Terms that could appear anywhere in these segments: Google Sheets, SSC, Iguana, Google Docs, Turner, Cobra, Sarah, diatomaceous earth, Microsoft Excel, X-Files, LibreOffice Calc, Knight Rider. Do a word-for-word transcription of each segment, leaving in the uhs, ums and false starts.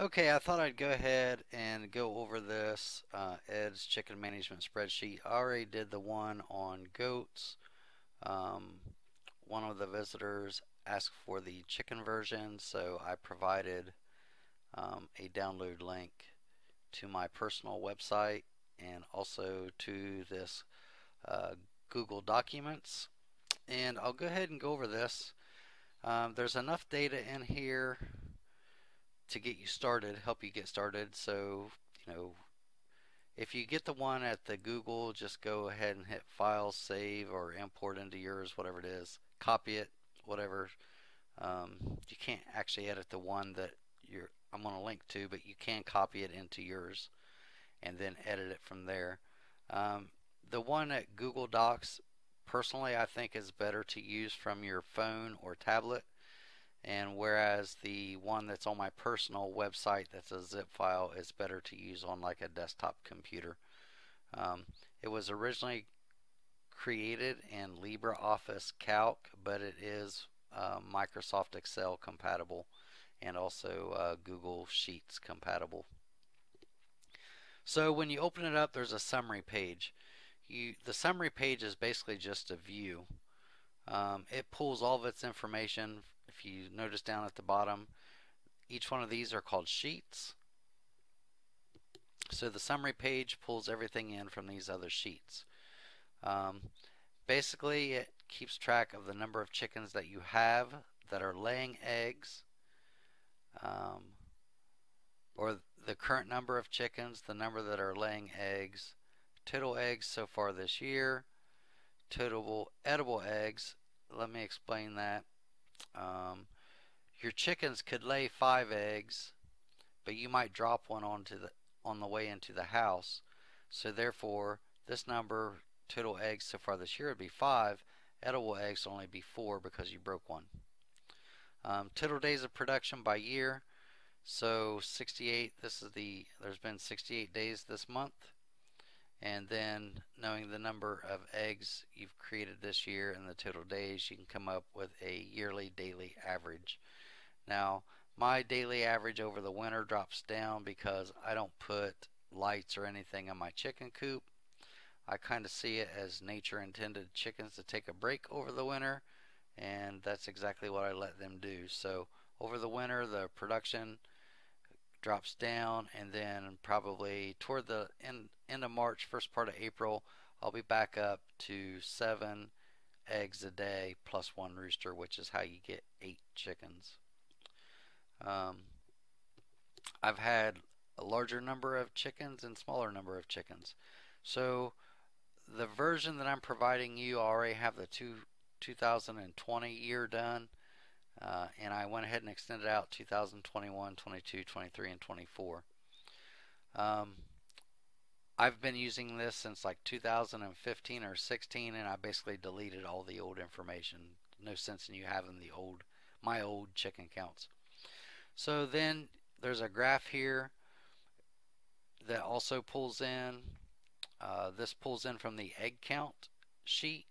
Okay, I thought I'd go ahead and go over this uh, Ed's chicken management spreadsheet. I already did the one on goats. Um, one of the visitors asked for the chicken version, so I provided um, a download link to my personal website and also to this uh, Google Documents. And I'll go ahead and go over this. Um, there's enough data in here to get you started, help you get started. So, you know, if you get the one at the Google, just go ahead and hit File, Save, or Import into yours, whatever it is. Copy it, whatever. Um, you can't actually edit the one that you're I'm going to link to, but you can copy it into yours and then edit it from there. Um, the one at Google Docs, personally, I think is better to use from your phone or tablet. And whereas the one that's on my personal website, that's a zip file, is better to use on like a desktop computer. Um, it was originally created in LibreOffice Calc, but it is uh, Microsoft Excel compatible and also uh, Google Sheets compatible. So when you open it up, there's a summary page. You, the summary page is basically just a view. Um, it pulls all of its information. If you notice down at the bottom, each one of these are called sheets. So the summary page pulls everything in from these other sheets. Um, basically, it keeps track of the number of chickens that you have that are laying eggs, um, or the current number of chickens, the number that are laying eggs, total eggs so far this year, total edible eggs. Let me explain that. Um, your chickens could lay five eggs, but you might drop one onto the on the way into the house. So therefore, this number, total eggs so far this year, would be five. Edible eggs would only be four because you broke one. Um, total days of production by year. So sixty-eight. This is the there's been sixty-eight days this month. And then knowing the number of eggs you've created this year and the total days, you can come up with a yearly daily average. Now my daily average over the winter drops down because I don't put lights or anything on my chicken coop. I kind of see it as nature intended chickens to take a break over the winter, and that's exactly what I let them do. So over the winter the production drops down, and then probably toward the end, end of March, first part of April, I'll be back up to seven eggs a day plus one rooster, which is how you get eight chickens. Um, I've had a larger number of chickens and smaller number of chickens. So the version that I'm providing you, I already have the two, two thousand twenty year done. Uh, and I went ahead and extended out two thousand twenty-one, twenty-two, twenty-three, and twenty-four. Um, I've been using this since like two thousand fifteen or sixteen, and I basically deleted all the old information. No sense in you having the old, my old chicken counts. So then there's a graph here that also pulls in. Uh, this pulls in from the egg count sheet.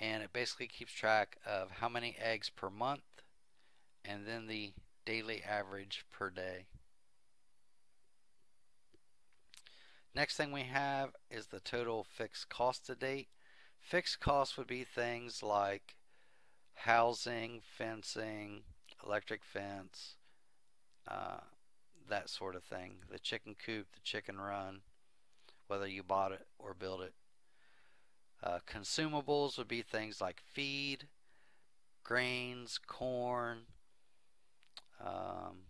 And it basically keeps track of how many eggs per month and then the daily average per day. Next thing we have is the total fixed cost to date. Fixed costs would be things like housing, fencing, electric fence, uh, that sort of thing. The chicken coop, the chicken run, whether you bought it or built it. Uh, consumables would be things like feed, grains, corn, um,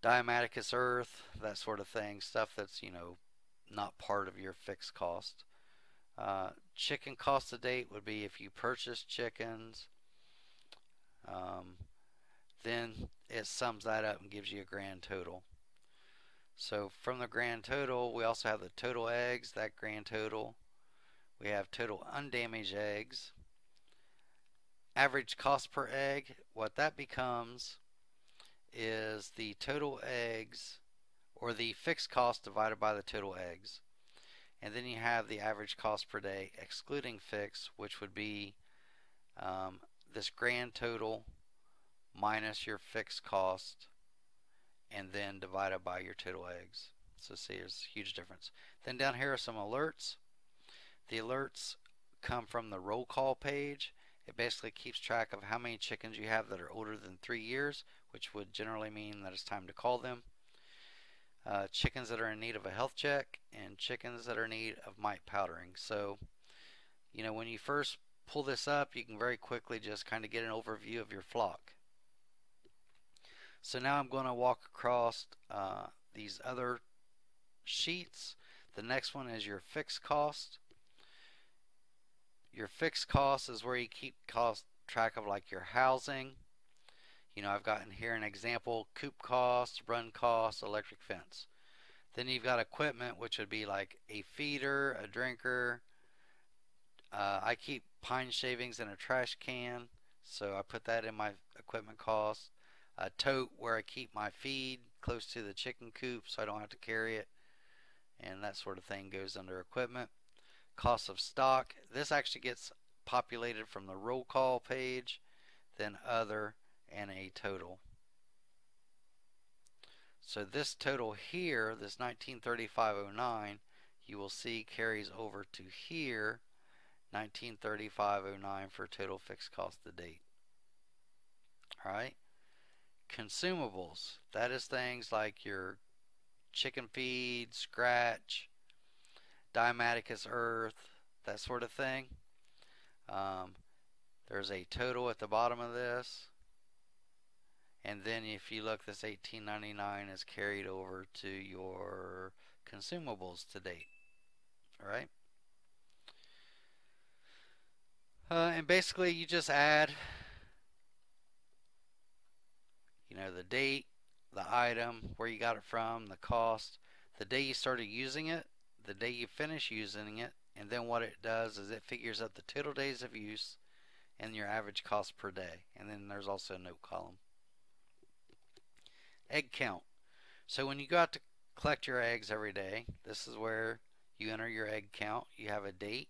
diatomaceous earth, that sort of thing. Stuff that's, you know, not part of your fixed cost. Uh, chicken cost to date would be if you purchase chickens. Um, then it sums that up and gives you a grand total. So from the grand total, we also have the total eggs, that grand total. We have total undamaged eggs. Average cost per egg, what that becomes is the total eggs, or the fixed cost divided by the total eggs. And then you have the average cost per day excluding fixed, which would be um, this grand total minus your fixed cost, and then divided by your total eggs. So see, there's a huge difference. Then down here are some alerts. The alerts come from the roll call page. It basically keeps track of how many chickens you have that are older than three years, which would generally mean that it's time to call them. Uh, chickens that are in need of a health check, and chickens that are in need of mite powdering. So, you know, when you first pull this up, you can very quickly just kind of get an overview of your flock. So now I'm going to walk across uh, these other sheets. The next one is your fixed cost. Your fixed cost is where you keep cost track of like your housing. You know, I've gotten here an example, coop cost, run cost, electric fence. Then you've got equipment, which would be like a feeder, a drinker. Uh, I keep pine shavings in a trash can, so I put that in my equipment cost. A tote where I keep my feed close to the chicken coop so I don't have to carry it. And that sort of thing goes under equipment. Cost of stock. This actually gets populated from the roll call page, then other, and a total. So this total here, this nineteen thirty-five oh nine, you will see carries over to here, nineteen thirty-five oh nine for total fixed cost to date. Alright. Consumables. That is things like your chicken feed, scratch, Dimaticus earth, that sort of thing. Um, there's a total at the bottom of this. And then if you look, this eighteen ninety-nine is carried over to your consumables to date. Alright. Uh, and basically you just add, you know, the date, the item, where you got it from, the cost, the day you started using it, the day you finish using it, and then what it does is it figures out the total days of use and your average cost per day. And then there's also a note column. Egg count. So when you go out to collect your eggs every day, this is where you enter your egg count. You have a date.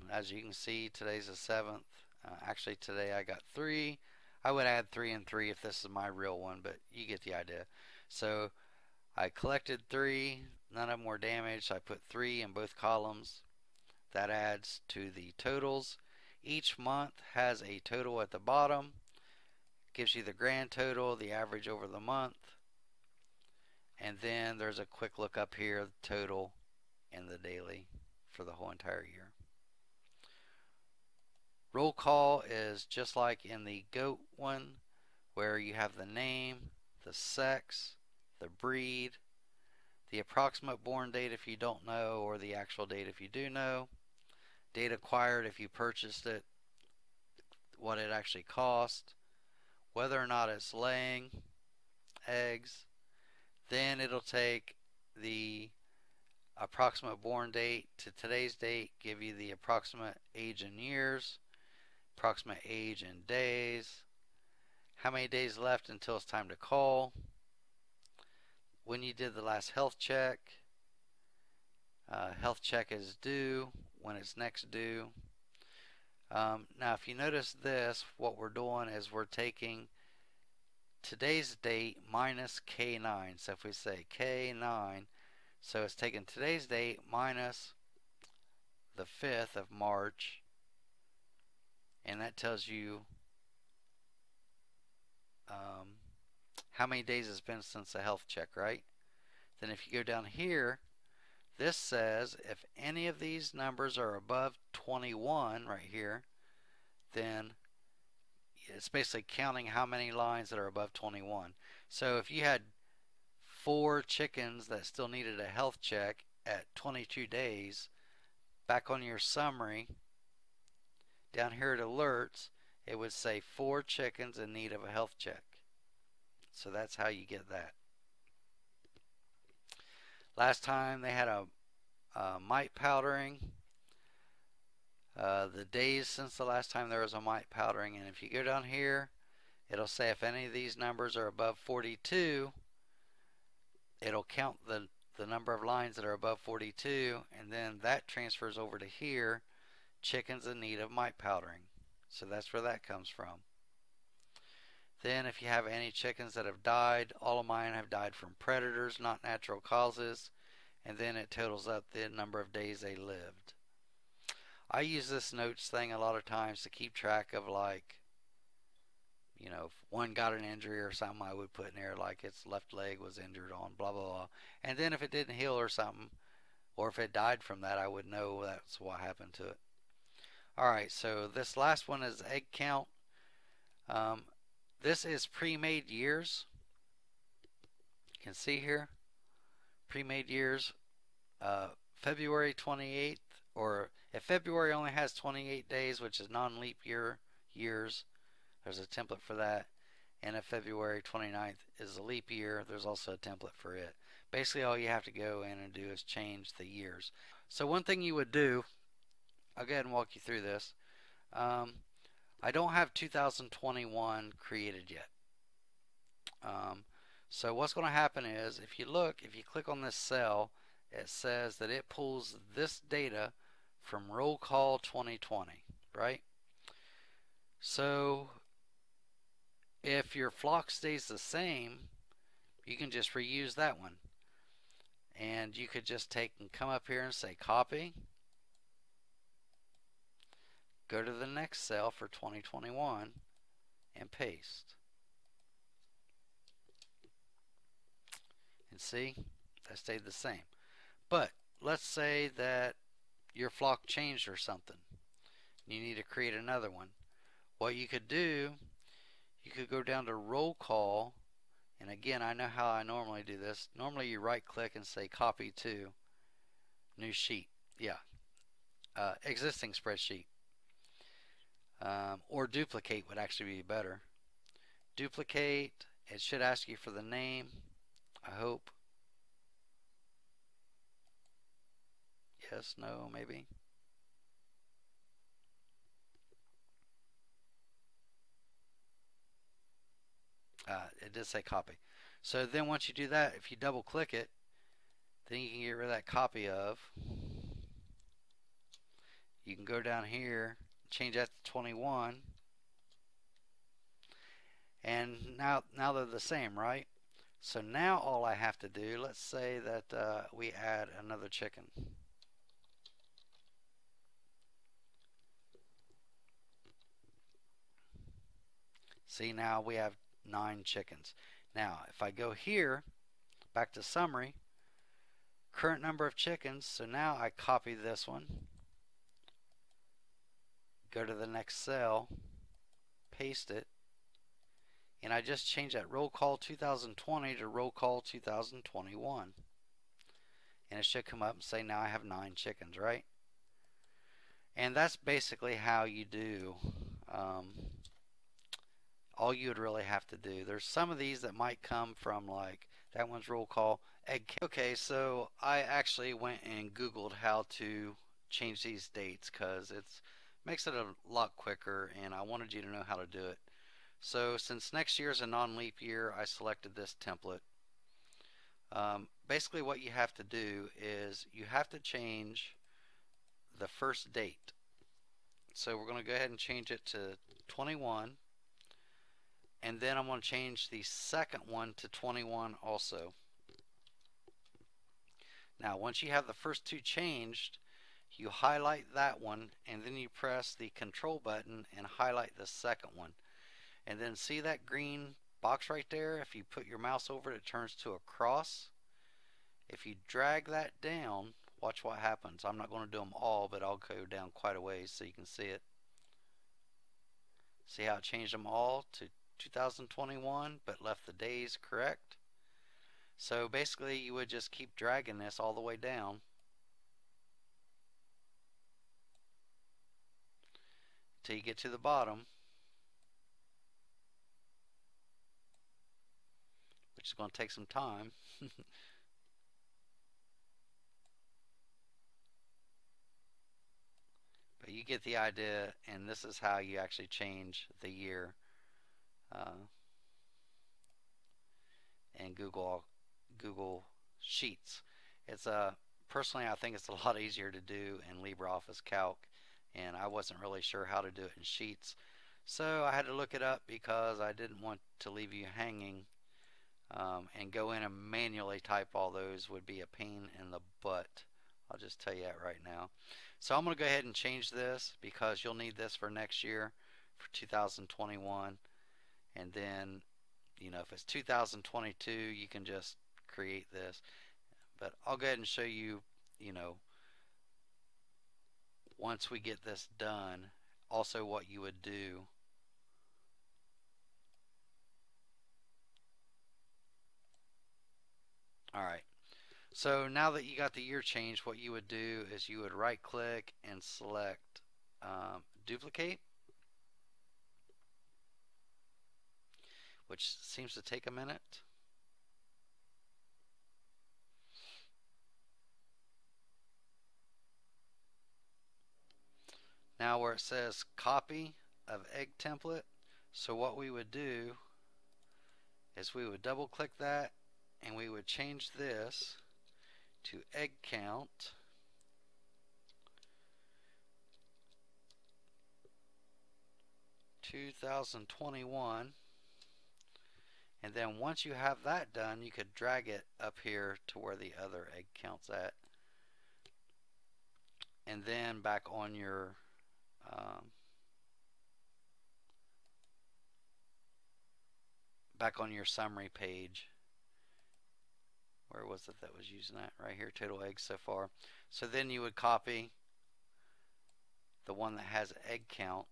And as you can see, today's the seventh. Uh, actually, today I got three. I would add three and three if this is my real one, but you get the idea. So I collected three. None of them were damaged. So I put three in both columns. That adds to the totals. Each month has a total at the bottom. Gives you the grand total, the average over the month, and then there's a quick look up here, the total and the daily for the whole entire year. Roll call is just like in the goat one, where you have the name, the sex, the breed, the approximate born date if you don't know, or the actual date if you do know, date acquired if you purchased it, what it actually cost, whether or not it's laying eggs. Then it'll take the approximate born date to today's date, give you the approximate age in years, approximate age in days, how many days left until it's time to call, when you did the last health check, uh, health check is due, when it's next due. Um, now if you notice this, what we're doing is we're taking today's date minus K nine. So if we say K nine, so it's taking today's date minus the fifth of March, and that tells you um, how many days it's been since the health check, right? Then if you go down here, this says if any of these numbers are above twenty-one right here, then it's basically counting how many lines that are above twenty-one. So if you had four chickens that still needed a health check at twenty-two days, back on your summary, down here at alerts, it would say four chickens in need of a health check. So that's how you get that. Last time they had a, a mite powdering, uh, the days since the last time there was a mite powdering, and if you go down here, it'll say if any of these numbers are above forty-two, it'll count the, the number of lines that are above forty-two, and then that transfers over to here, chickens in need of mite powdering. So that's where that comes from. Then if you have any chickens that have died, all of mine have died from predators, not natural causes, and then it totals up the number of days they lived. I use this notes thing a lot of times to keep track of, like, you know, if one got an injury or something, I would put in there like its left leg was injured on blah blah blah, and then if it didn't heal or something, or if it died from that, I would know that's what happened to it. Alright, so this last one is egg count. Um, this is pre-made years. You can see here, pre-made years, uh, February twenty-eighth, or if February only has twenty-eight days, which is non-leap year years, there's a template for that. And if February twenty-ninth is a leap year, there's also a template for it. Basically all you have to go in and do is change the years. So one thing you would do, I'll go ahead and walk you through this. Um, I don't have two thousand twenty-one created yet. Um, so what's going to happen is, if you look, if you click on this cell, it says that it pulls this data from Roll Call twenty twenty, right? So if your flock stays the same, you can just reuse that one. And you could just take and come up here and say copy, go to the next cell for twenty twenty-one, and paste. And see, that stayed the same. But let's say that your flock changed or something. You need to create another one. What you could do, you could go down to Roll Call, and again, I know how I normally do this. Normally you right click and say copy to new sheet, yeah, uh, existing spreadsheet, um, or duplicate would actually be better. Duplicate, it should ask you for the name, I hope. Yes, no, maybe. Uh, it did say copy. So then once you do that, if you double click it, then you can get rid of that copy of. You can go down here, change that to twenty-one, and now now they're the same, right? So now all I have to do, let's say that uh, we add another chicken. See, now we have nine chickens. Now if I go here back to summary, current number of chickens, so now I copy this one, go to the next cell, paste it, and I just change that Roll Call two thousand twenty to Roll Call two thousand twenty-one, and it should come up and say now I have nine chickens, right? And that's basically how you do um, all you would really have to do. There's some of these that might come from, like, that one's Roll Call egg. Okay, so I actually went and Googled how to change these dates because it makes it a lot quicker, and I wanted you to know how to do it. So since next year is a non-leap year, I selected this template. Um, basically what you have to do is you have to change the first date. So we're going to go ahead and change it to twenty-one. And then I'm going to change the second one to twenty-one also. Now once you have the first two changed, you highlight that one and then you press the control button and highlight the second one. And then see that green box right there? If you put your mouse over it, it turns to a cross. If you drag that down, watch what happens. I'm not going to do them all, but I'll go down quite a ways so you can see it. See how it changed them all to two thousand twenty-one, but left the days correct. So basically you would just keep dragging this all the way down, till you get to the bottom, which is going to take some time. But you get the idea, and this is how you actually change the year. Uh, and Google Google Sheets. It's a uh, personally I think it's a lot easier to do in LibreOffice Calc, and I wasn't really sure how to do it in Sheets. So I had to look it up because I didn't want to leave you hanging, um, and go in and manually type all those would be a pain in the butt. I'll just tell you that right now. So I'm going to go ahead and change this because you'll need this for next year, for two thousand twenty-one, and then, you know, if it's two thousand twenty-two, you can just create this. But I'll go ahead and show you, you know, once we get this done, also what you would do. Alright, so now that you got the year changed, what you would do is you would right click and select um, duplicate, which seems to take a minute. Now where it says copy of egg template, so what we would do is we would double click that and we would change this to egg count two thousand twenty-one, and then once you have that done, you could drag it up here to where the other egg count's at, and then back on your Um, back on your summary page. Where was it that was using that? Right here, total eggs so far. So then you would copy the one that has egg count.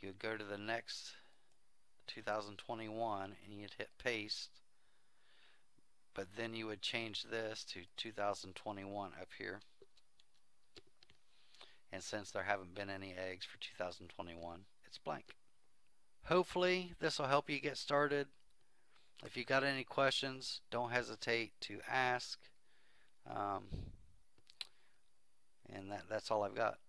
You would go to the next two thousand twenty-one and you'd hit paste. But then you would change this to two thousand twenty-one up here. And since there haven't been any eggs for two thousand twenty-one, it's blank. Hopefully this will help you get started. If you got any questions, don't hesitate to ask. Um, and that, that's all I've got.